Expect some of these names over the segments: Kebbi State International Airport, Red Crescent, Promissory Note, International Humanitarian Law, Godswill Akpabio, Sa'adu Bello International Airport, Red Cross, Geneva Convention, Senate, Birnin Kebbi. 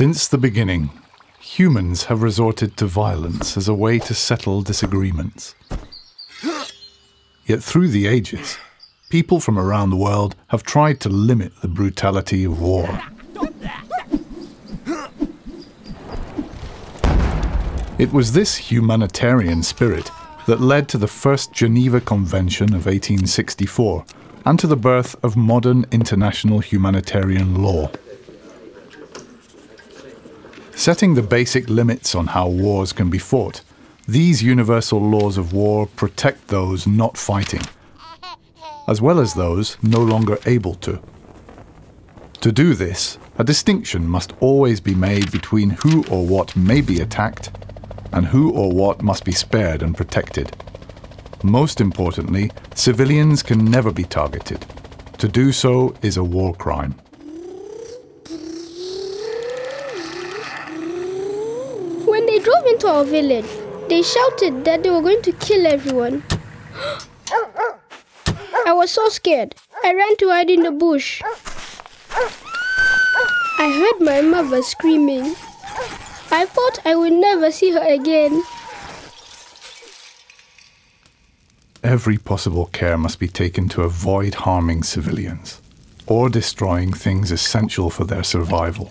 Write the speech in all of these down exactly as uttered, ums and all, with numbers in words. Since the beginning, humans have resorted to violence as a way to settle disagreements. Yet through the ages, people from around the world have tried to limit the brutality of war. It was this humanitarian spirit that led to the first Geneva Convention of eighteen sixty-four and to the birth of modern international humanitarian law. Setting the basic limits on how wars can be fought, these universal laws of war protect those not fighting, as well as those no longer able to. To do this, a distinction must always be made between who or what may be attacked and who or what must be spared and protected. Most importantly, civilians can never be targeted. To do so is a war crime. When they drove into our village, they shouted that they were going to kill everyone. I was so scared. I ran to hide in the bush. I heard my mother screaming. I thought I would never see her again. Every possible care must be taken to avoid harming civilians or destroying things essential for their survival.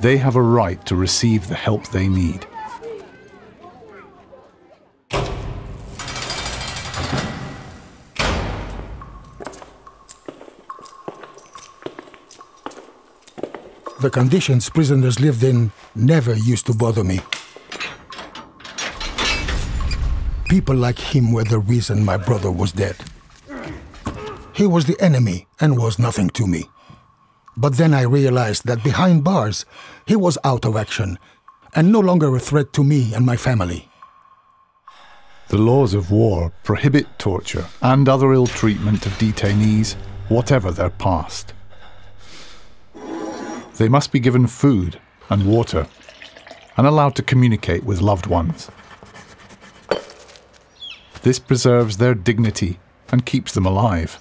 They have a right to receive the help they need. The conditions prisoners lived in never used to bother me. People like him were the reason my brother was dead. He was the enemy and was nothing to me. But then I realized that behind bars, he was out of action and no longer a threat to me and my family. The laws of war prohibit torture and other ill treatment of detainees, whatever their past. They must be given food and water and allowed to communicate with loved ones. This preserves their dignity and keeps them alive.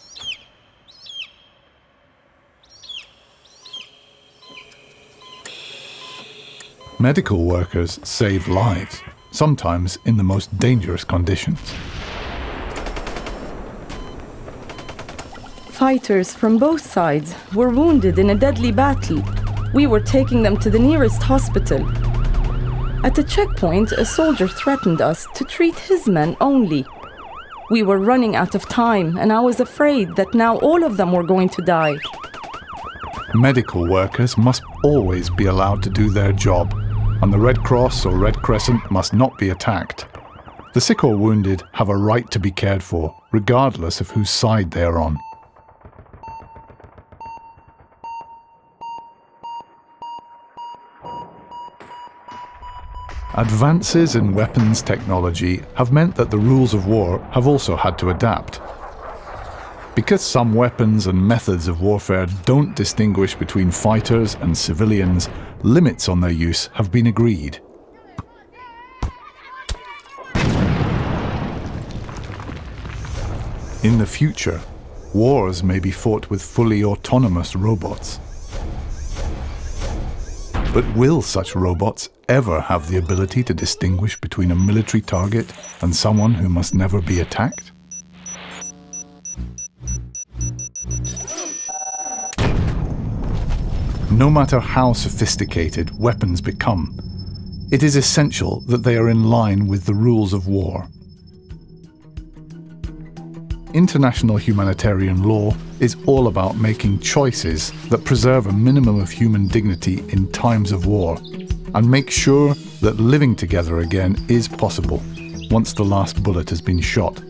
Medical workers save lives, sometimes in the most dangerous conditions. Fighters from both sides were wounded in a deadly battle. We were taking them to the nearest hospital. At a checkpoint, a soldier threatened us to treat his men only. We were running out of time, and I was afraid that now all of them were going to die. Medical workers must always be allowed to do their job, and the Red Cross or Red Crescent must not be attacked. The sick or wounded have a right to be cared for, regardless of whose side they are on. Advances in weapons technology have meant that the rules of war have also had to adapt. Because some weapons and methods of warfare don't distinguish between fighters and civilians, limits on their use have been agreed. In the future, wars may be fought with fully autonomous robots. But will such robots ever have the ability to distinguish between a military target and someone who must never be attacked? No matter how sophisticated weapons become, it is essential that they are in line with the rules of war. International humanitarian law is all about making choices that preserve a minimum of human dignity in times of war and make sure that living together again is possible once the last bullet has been shot.